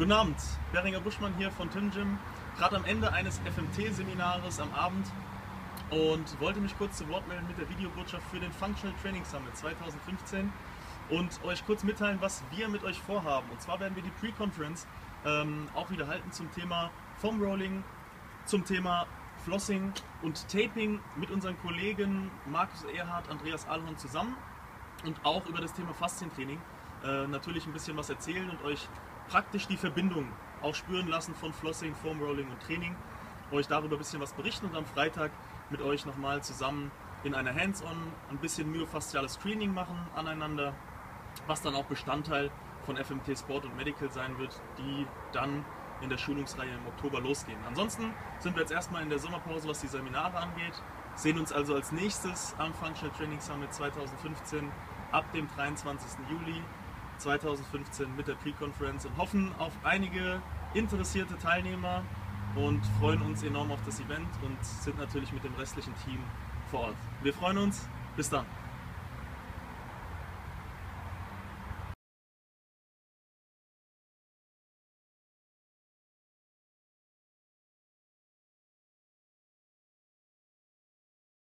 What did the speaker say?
Guten Abend, Berengar Buschmann hier von Tim Gym, gerade am Ende eines FMT-Seminares am Abend und wollte mich kurz zu Wort melden mit der Videobotschaft für den Functional Training Summit 2015 und euch kurz mitteilen, was wir mit euch vorhaben. Und zwar werden wir die Pre-Conference auch wieder halten zum Thema Foam Rolling, zum Thema Flossing und Taping mit unseren Kollegen Markus Erhard, Andreas Alhorn zusammen und auch über das Thema Faszien Training natürlich ein bisschen was erzählen und euch praktisch die Verbindung auch spüren lassen von Flossing, Foam Rolling und Training, euch darüber ein bisschen was berichten und am Freitag mit euch nochmal zusammen in einer Hands-on ein bisschen myofasziales Training machen aneinander, was dann auch Bestandteil von FMT Sport und Medical sein wird, die dann in der Schulungsreihe im Oktober losgehen. Ansonsten sind wir jetzt erstmal in der Sommerpause, was die Seminare angeht, sehen uns also als nächstes am Functional Training Summit 2015 ab dem 23. Juli 2015 mit der Pre-Conference und hoffen auf einige interessierte Teilnehmer und freuen uns enorm auf das Event und sind natürlich mit dem restlichen Team vor Ort. Wir freuen uns, bis dann!